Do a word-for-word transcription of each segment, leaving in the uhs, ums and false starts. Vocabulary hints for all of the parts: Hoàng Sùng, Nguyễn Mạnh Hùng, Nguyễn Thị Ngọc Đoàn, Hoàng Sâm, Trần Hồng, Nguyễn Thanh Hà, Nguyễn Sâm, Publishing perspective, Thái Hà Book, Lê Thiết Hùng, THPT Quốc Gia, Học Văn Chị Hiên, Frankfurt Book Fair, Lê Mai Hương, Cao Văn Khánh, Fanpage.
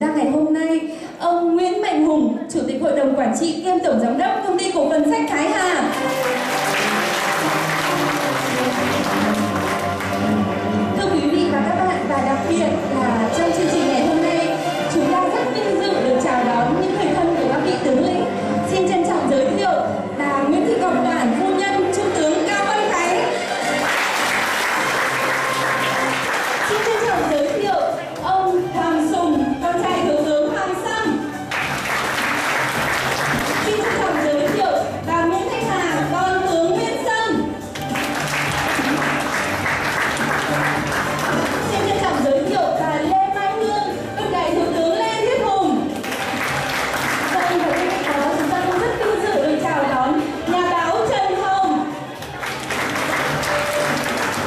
Ngày hôm nay, ông Nguyễn Mạnh Hùng, Chủ tịch Hội đồng Quản trị kiêm Tổng Giám đốc Công ty Cổ phần Sách Thái Hà. Thưa quý vị và các bạn, và đặc biệt là trong chương trình ngày hôm nay, chúng ta rất vinh dự được chào đón những người thân của các vị tướng lĩnh. Xin trân trọng giới thiệu là Nguyễn Thị Ngọc Đoàn, phu nhân Trung tướng Cao Văn Khánh. Xin trân trọng giới thiệu ông Hoàng Sùng, con trai Thiếu tướng Hoàng Sâm. Xin trân trọng giới thiệu bà Nguyễn Thanh Hà, con tướng Nguyễn Sâm. Xin trân trọng giới thiệu bà Lê Mai Hương, con gái Thiếu tướng Lê Thiết Hùng. Vậy và bên cạnh đó, chúng ta cũng rất vinh dự được chào đón nhà báo Trần Hồng.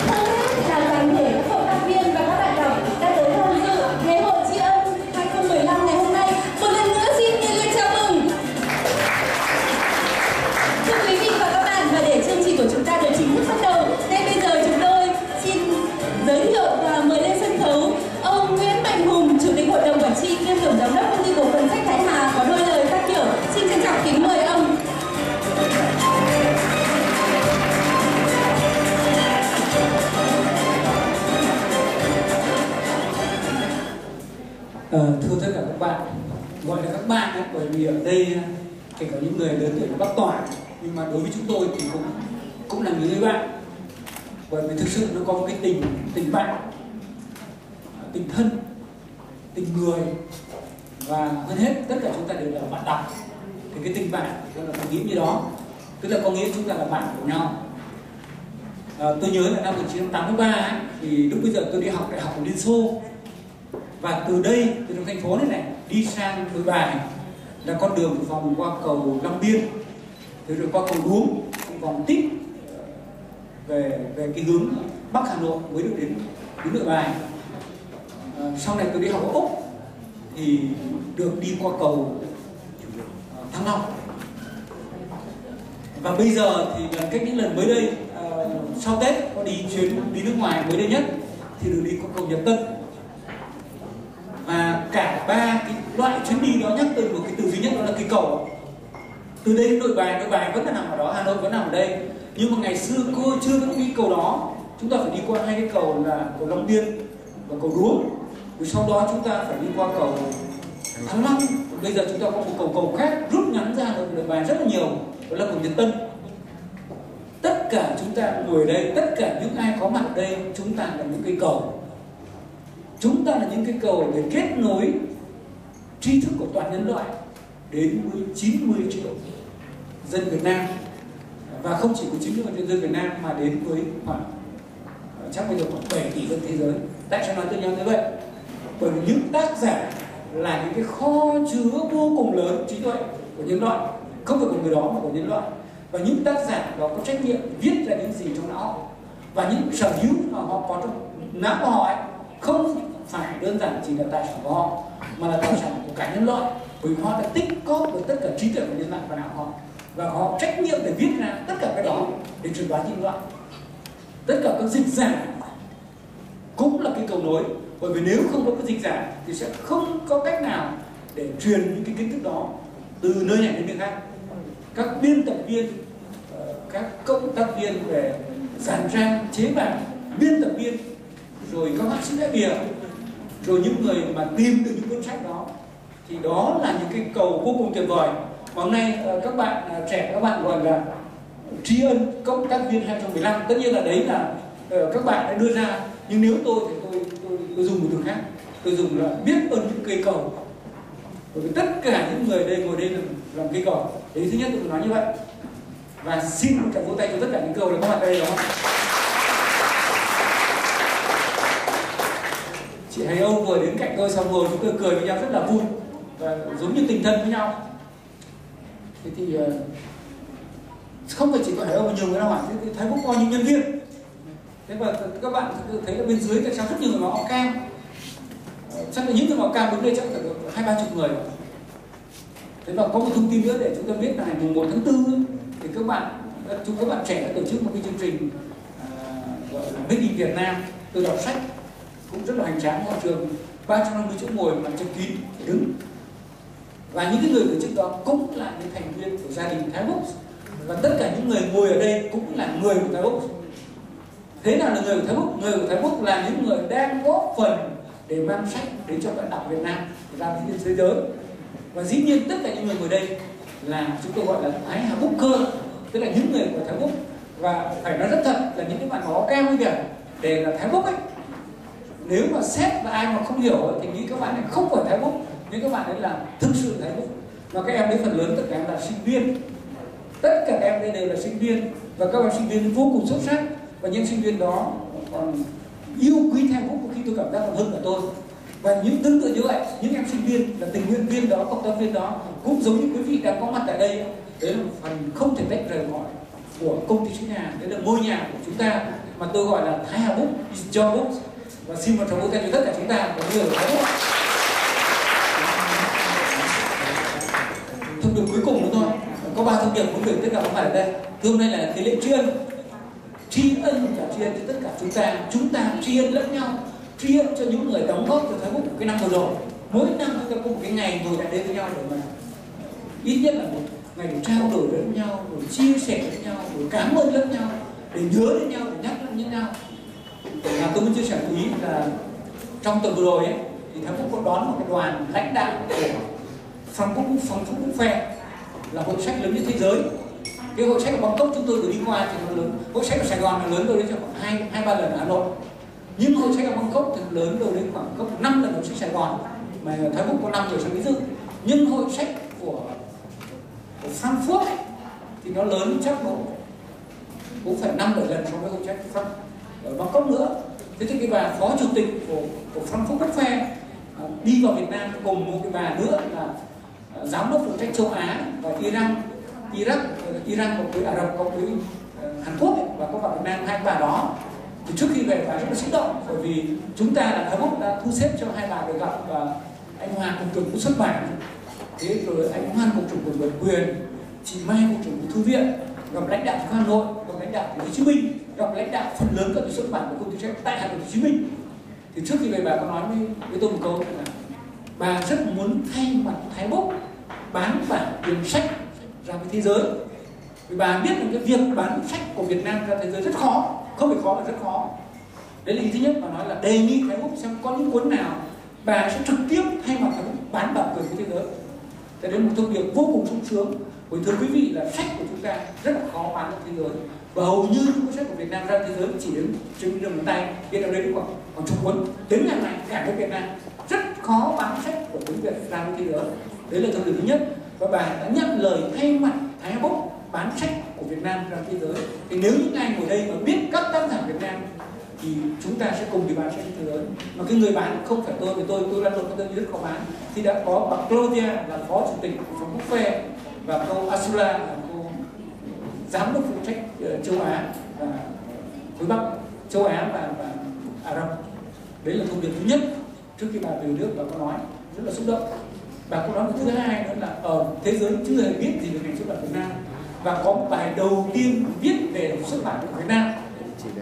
Hơn hết là toàn thể các cộng tác viên và các bạn đọc đã tới tham dự Ngày hội tri ân hai không một năm ngày hôm nay. Một lần nữa xin nhiệt liệt chào mừng. Thưa quý vị và các bạn, và để chương trình của chúng ta được chính thức bắt đầu, ngay bây giờ chúng tôi xin giới thiệu và mời lên sân khấu ông Nguyễn Mạnh Hùng, Chủ tịch Hội đồng Quản trị kiêm Tổng Giám đốc Công ty Cổ phần Sách Thái Hà có đôi lời phát biểu. Xin trân trọng kính mời ông. Ờ, thưa tất cả các bạn, gọi là các bạn ấy, bởi vì ở đây kể cả những người lớn tuổi là bác tỏa, nhưng mà đối với chúng tôi thì cũng cũng là những người bạn, bởi vì thực sự nó có một cái tình tình bạn, tình thân, tình người, và hơn hết tất cả chúng ta đều là bạn đọc. Thì cái tình bạn đó là tôi nghĩ như đó, tức là có nghĩa chúng ta là bạn của nhau. À, tôi nhớ là năm một nghìn chín trăm tám mươi ba ấy, thì lúc bây giờ tôi đi học đại học ở Liên Xô. Và từ đây, từ trong thành phố này này, đi sang Nội Bài là con đường vòng qua cầu Long Biên, rồi, rồi qua cầu Đuống, vòng tít về về cái hướng Bắc Hà Nội mới được đến đến Nội Bài. À, sau này tôi đi học ở Úc thì được đi qua cầu Thăng Long. Và bây giờ thì gần cách những lần mới đây, à, sau Tết có đi chuyến đi nước ngoài mới đây nhất thì được đi qua cầu Nhật Tân. Và cả ba cái loại chuyến đi đó nhắc tới một cái từ duy nhất, đó là cái cầu. Từ đây đến Nội Bài, Nội Bài vẫn là nằm ở đó, Hà Nội vẫn nằm ở đây. Nhưng mà ngày xưa cô chưa có cái cầu đó, chúng ta phải đi qua hai cái cầu là cầu Long Biên và cầu Đuống. Rồi sau đó chúng ta phải đi qua cầu Thăng Long. Bây giờ chúng ta có một cầu cầu khác rút ngắn ra được Nội Bài rất là nhiều, đó là cầu Nhật Tân. Tất cả chúng ta ngồi ở đây, tất cả những ai có mặt ở đây, chúng ta là những cây cầu. Chúng ta là những cái cầu để kết nối tri thức của toàn nhân loại đến với chín mươi triệu dân Việt Nam, và không chỉ của chín mươi triệu dân Việt Nam mà đến với khoảng chắc bây giờ khoảng bảy tỷ dân thế giới. Tại sao nói tới nhau như vậy? Bởi vì những tác giả là những cái kho chứa vô cùng lớn trí tuệ của nhân loại, không phải của người đó mà của nhân loại, và những tác giả đó có trách nhiệm viết ra những gì trong não họ, và những sở hữu mà họ có trong não của họ ấy, không phải đơn giản chỉ là tài sản của họ mà là tài sản của cả nhân loại, bởi vì họ đã tích cóp được tất cả trí tuệ của nhân loại và não họ, và họ trách nhiệm để viết ra tất cả cái đó để truyền bá nhân loại. Tất cả các dịch giả cũng là cái cầu nối, bởi vì nếu không có cái dịch giả thì sẽ không có cách nào để truyền những cái kiến thức đó từ nơi này đến nơi khác. Các biên tập viên, các cộng tác viên về dàn trang chế bản, biên tập viên, rồi các họa sĩ vẽ bìa, rồi những người mà tìm từ những cuốn sách đó, thì đó là những cái cầu vô cùng tuyệt vời mà hôm nay các bạn trẻ, các bạn gọi là tri ân cộng tác viên hai không một năm. Tất nhiên là đấy là các bạn đã đưa ra, nhưng nếu tôi thì tôi, tôi, tôi dùng một từ khác, tôi dùng là biết ơn những cây cầu, bởi vì tất cả những người đây ngồi đây là làm cây cầu. Đấy, thứ nhất tôi nói như vậy, và xin một tràng vỗ tay cho tất cả những cầu là có mặt đây đó. Chị Hải Âu vừa đến cạnh tôi xong rồi, chúng tôi cười với nhau rất là vui và giống như tình thân với nhau. Thế thì không phải chỉ có Hải Âu mà nhiều người nào hỏi thế Thái Book có những nhân viên. Thế và các bạn thấy ở bên dưới tại sao rất nhiều người mặc áo cam, chắc là những người mặc áo cam đứng đây chắc phải được hai ba chục người. Thế và có một thông tin nữa để chúng ta biết là ngày mùng một tháng tư thì các bạn, chúng các bạn trẻ đã tổ chức một cái chương trình gọi là Made in Việt Nam. Tôi đọc sách cũng rất là hoành tráng, môi trường ba trăm năm mươi chỗ ngồi mà chật kín phải đứng. Và những cái người tổ chức đó cũng là những thành viên của gia đình Thái Book, và tất cả những người ngồi ở đây cũng là người của Thái Book. Thế nào là người của Thái Book? Người của Thái Book là những người đang góp phần để mang sách đến cho bạn đọc Việt Nam, Việt Nam đến thế giới. Và dĩ nhiên tất cả những người ngồi đây là chúng tôi gọi là Thái Hà Booker, tức là những người của Thái Book. Và phải nói rất thật là những cái bạn đó cao như vậy để là Thái Book ấy, nếu mà xét và ai mà không hiểu thì nghĩ các bạn ấy không phải Thái Book, nhưng các bạn ấy là thực sự Thái Book. Và các em đấy phần lớn tất cả em là sinh viên, tất cả em đây đều là sinh viên, và các bạn sinh viên vô cùng xuất sắc. Và những sinh viên đó còn yêu quý Thái Book, có khi tôi cảm giác còn hơn cả tôi. Và những tương tự như vậy, những em sinh viên là tình nguyện viên đó, cộng tác viên đó cũng giống như quý vị đang có mặt tại đây. Đấy là một phần không thể tách rời khỏi của công ty Chính Hà, đấy là ngôi nhà của chúng ta mà tôi gọi là Thái Hà Book is your book. Và xin một tràng vỗ tay cho tất cả chúng ta có người Thái Book. Thông điệp cuối cùng nữa thôi, có ba thông điệp muốn gửi tất cả các bạn ở đây. Thứ hôm nay là thế lễ tri ân, tri ân cả tri ân cho tất cả chúng ta, chúng ta tri ân lẫn nhau, tri ân cho những người đóng góp cho Thái Book cái năm vừa rồi. Mỗi năm chúng ta có một cái ngày ngồi lại đây với nhau để mà ít nhất là một ngày để trao đổi lẫn nhau, để chia sẻ lẫn nhau, để cảm ơn lẫn nhau, để nhớ đến nhau, để nhắc lẫn nhau. Và tôi muốn chia sẻ một ý là trong tuần vừa rồi ấy, thì Thái Book có đón một cái đoàn lãnh đạo của Frankfurt Book Fair, là hội sách lớn nhất thế giới. Cái hội sách ở Bangkok chúng tôi được đi qua thì nó lớn, hội sách ở Sài Gòn nó lớn đâu đến khoảng hai hai ba lần ở Hà Nội. Nhưng hội sách ở Bangkok thì lớn đâu đến khoảng gấp năm lần hội sách Sài Gòn, mà Thái Book có năm rồi sang thứ. Nhưng hội sách của Của Frankfurt ấy, thì nó lớn chắc độ cũng phải năm bảy lần so với hội sách Pháp ở Bangkok nữa. Thế thì cái bà phó chủ tịch của, của Frankfurt Book Fair đi vào Việt Nam cùng một cái bà nữa là giám đốc phụ trách châu Á và Iran, Iraq, Iran cộng với Ả Rập cộng với Hàn Quốc ấy, và có vào Việt Nam hai bà đó. Thì trước khi về bà rất là xúc động, bởi vì chúng ta là Thái Book đã thu xếp cho hai bà được gặp, và anh Hoàng cùng trường cũng xuất bản. Thế rồi anh Hoan cục trưởng cục bản quyền, chị Mai cục trưởng cục thư viện, gặp lãnh đạo Hà Nội, gặp lãnh đạo Hồ Chí Minh, gặp lãnh đạo phần lớn các xuất bản của công ty sách tại Hà Nội, Hồ Chí Minh. Thì trước khi về bà có nói với, với tôi một câu là bà rất muốn thay mặt Thái Book bán bản quyền sách ra với thế giới, vì bà biết rằng cái việc bán sách của Việt Nam ra thế giới rất khó, không phải khó mà rất khó. Đấy là ý thứ nhất. Bà nói là đề nghị Thái Book xem có những cuốn nào bà sẽ trực tiếp thay mặt Thái Book bán bản quyền với thế giới. Thế đến một thông điệp vô cùng sung sướng. Bởi thưa quý vị là sách của chúng ta rất là khó bán ra thế giới, và hầu như những cuốn sách của Việt Nam ra thế giới chỉ đến trên đường bàn tay, hiện ở đây đến khoảng còn chục cuốn, đến ngày này cả nước Việt Nam rất khó bán sách của tiếng Việt ra thế giới. Đấy là thông điệp thứ nhất, và bà đã nhận lời thay mặt Thái Hà Book bán sách của Việt Nam ra thế giới. Thì nếu những ai ngồi đây mà biết các tác giả Việt Nam thì chúng ta sẽ cùng đi bán sách thế giới. Mà cái người bán không phải tôi, vì tôi tôi đang lột tôi rất khó bán. Thì đã có bà Claudia là phó chủ tịch của Phòng Book Fair, và cô Asula là cô giám đốc phụ trách châu Á và khối Bắc, châu Á và, và Ả Rập. Đấy là thông điệp thứ nhất. Trước khi bà về nước bà có nói rất là xúc động. Bà có nói thứ hai nữa là ở thế giới chưa hề biết gì về ngành xuất bản Việt Nam, và có một bài đầu tiên viết về xuất bản của Việt Nam.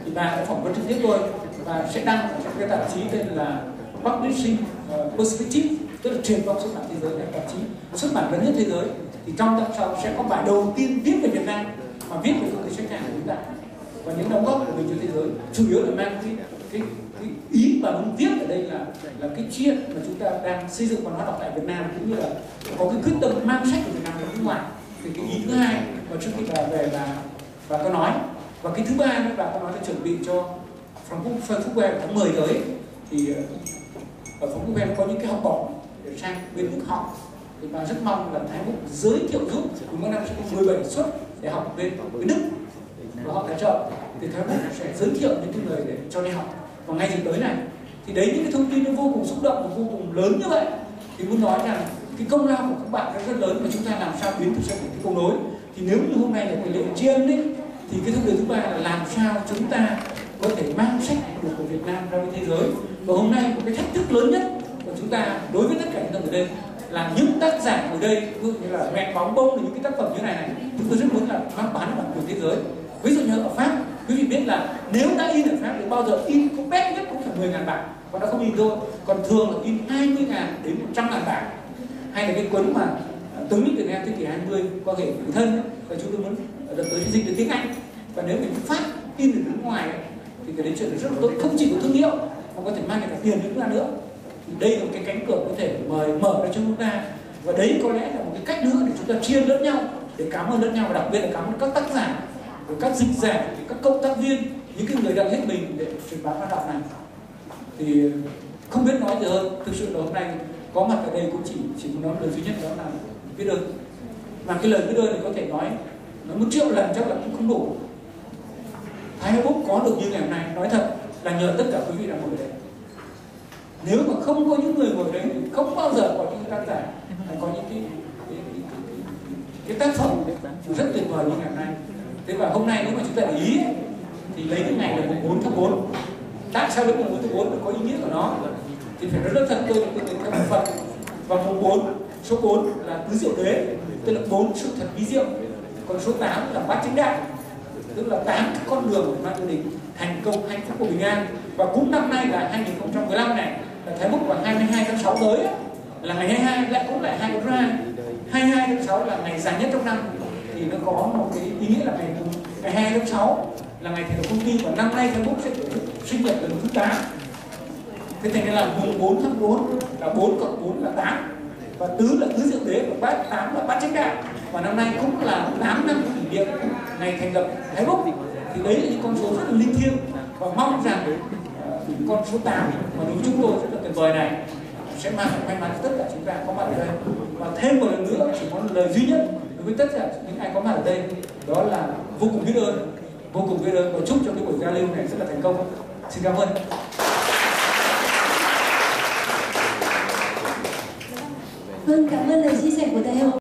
Thì bà đã phỏng vấn trực tiếp tôi và sẽ đăng trong cái tạp chí tên là Publishing perspective, tức là truyền thông xuất bản thế giới, là tạp chí xuất bản lớn nhất thế giới. Thì trong tập sau sẽ có bài đầu tiên viết về Việt Nam mà viết về công ty sách hàng của chúng ta và những đóng góp của mình cho thế giới. Chủ yếu là mang cái, cái, cái ý mà muốn viết ở đây là là cái chuyện mà chúng ta đang xây dựng văn hóa đọc tại Việt Nam, cũng như là có cái quyết tâm mang sách của Việt Nam ra nước ngoài. Thì cái ý thứ hai mà trước khi bà về bà bà có nói. Và cái thứ ba nữa, bà có nói là chuẩn bị cho Frankfurt Book Fair tháng mười tới thì ở Frankfurt Book Fair có những cái học bổng để sang bên nước học. Thì bà rất mong là Thái Book giới thiệu giúp cùng các năm mười bảy suất để học bên bên Đức và họ tài trợ, thì Thái Book sẽ giới thiệu những cái người để cho đi học vào ngay dịp tới này. Thì đấy, những cái thông tin nó vô cùng xúc động và vô cùng lớn như vậy, thì muốn nói rằng cái công lao của các bạn rất lớn, và chúng ta làm sao biến thực sự thành cái cầu nối. Thì nếu như hôm nay là cái lễ tri ân đấy, thì cái thông điệp thứ ba là làm sao chúng ta có thể mang sách của Việt Nam ra với thế giới. Và hôm nay một cái thách thức lớn nhất của chúng ta đối với tất cả những người ở đây là những tác giả ở đây, ví dụ như là Mẹ Bóng Bông là những cái tác phẩm như này này, chúng tôi rất muốn là mang bán bản quyền thế giới. Ví dụ như ở Pháp, quý vị biết là nếu đã in ở Pháp thì bao giờ in có bét nhất cũng phải mười ngàn bản. Còn nó không in thôi. Còn thường là in hai mươi ngàn đến một trăm ngàn bản. Hay là cái cuốn mà tướng Việt Nam thế kỷ hai mươi qua hệ bản thân ấy, và chúng tôi muốn đợt tới dịch được tiếng Anh. Và nếu mình phát in được nước ngoài ấy, thì cái đến chuyện rất là tốt, không chỉ của thương hiệu mà có thể mang lại tiền đến nước nữa. Thì đây là một cái cánh cửa có thể mời mở ra cho chúng ta, và đấy có lẽ là một cái cách nữa để chúng ta chia lẫn nhau, để cảm ơn lẫn nhau, và đặc biệt là cảm ơn các tác giả, các dịch giả, các cộng tác viên, những cái người đã hết mình để truyền bá văn học này. Thì không biết nói gì hơn, thực sự là hôm nay có mặt ở đây cũng chỉ chỉ muốn nói lời duy nhất, đó là biết ơn. Mà cái lời biết ơn thì có thể nói nói một triệu lần chắc là cũng không đủ. Thái Hà Book có được như ngày hôm nay, nói thật là nhờ tất cả quý vị đã ngồi đây. Nếu mà không có những người ngồi đấy thì không bao giờ có những tác giả hay có những cái, cái, cái, cái, cái tác phẩm rất tuyệt vời như ngày hôm nay. Thế và hôm nay nếu mà chúng ta để ý thì lấy cái ngày là mùng bốn tháng tư. Tại sao đến mùng bốn tháng tư có ý nghĩa của nó? Thì phải nói rất thật, tôi tôi đến các bộ phận. Và mùng bốn, số bốn là tứ diệu đế, tức là bốn sự thật bí diệu. Còn số tám là bát chính đạo, tức là tám cái con đường để mang gia đình thành công, hạnh phúc của bình an. Và cũng năm nay là hai nghìn không trăm mười lăm này, là Thái Book vào hai mươi hai tháng sáu tới là ngày hai mươi hai, lại cũng lại hai mươi hai tháng sáu là ngày dài nhất trong năm. Thì nó có một cái ý nghĩa là ngày ngày hai tháng sáu là ngày thành lập công ty, và năm nay Thái Book sẽ sinh nhật lần thứ tám. Thế thành ra là mùng bốn tháng tư là bốn cộng bốn là tám, và tứ là tứ diệu đế, và bát tám là bát chánh đạo. Và năm nay cũng là tám năm kỷ niệm ngày thành lập Thái Book. Thì đấy là những con số rất là linh thiêng, và mong rằng uh, con số tám mà đúng chúng tôi rất là tuyệt vời này sẽ mang may mắn cho tất cả chúng ta có mặt ở đây. Và thêm một lần nữa chỉ có lời duy nhất đối với tất cả những ai có mặt ở đây, đó là vô cùng biết ơn, vô cùng biết ơn, và chúc cho cái buổi giao lưu này rất là thành công. Xin cảm ơn. Vâng, cảm ơn lời chia sẻ của thầy Hùng.